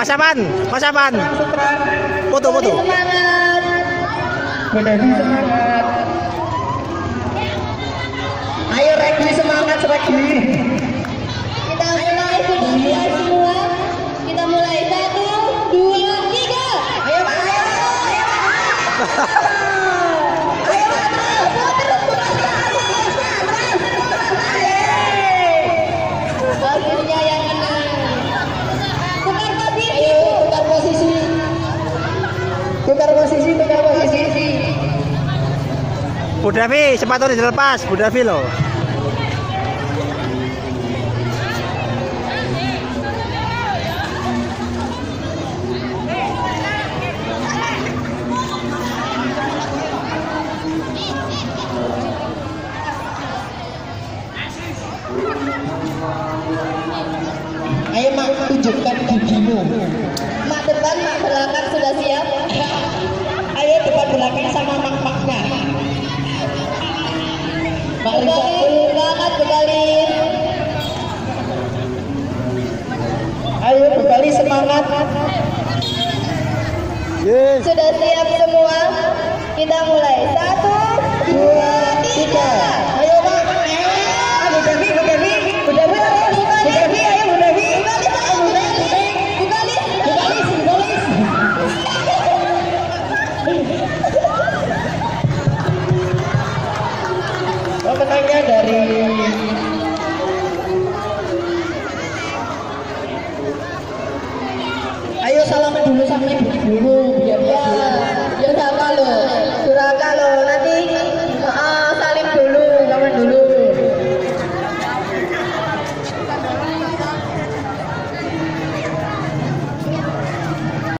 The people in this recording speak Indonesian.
Mas Apan, foto. Semangat. Ayo Regi semangat Regi. Kita mulai semua. Kita mulai 1, 2, 3. Ayo Pak, ayo. Tukar posisi. Bu Davi, sepatu dilepas, Bu Davi loh. Ayo Mak, tunjukkan gigimu. Mak depan, Mak belakang sudah siap. Ayo depan belakang sama Mak Makna. Mak belakang bekali. Ayo bekali semangat. Sudah siap semua? Kita mulai 1, 2, 3. Ayo Mak. Ayo salam dulu sama ibu.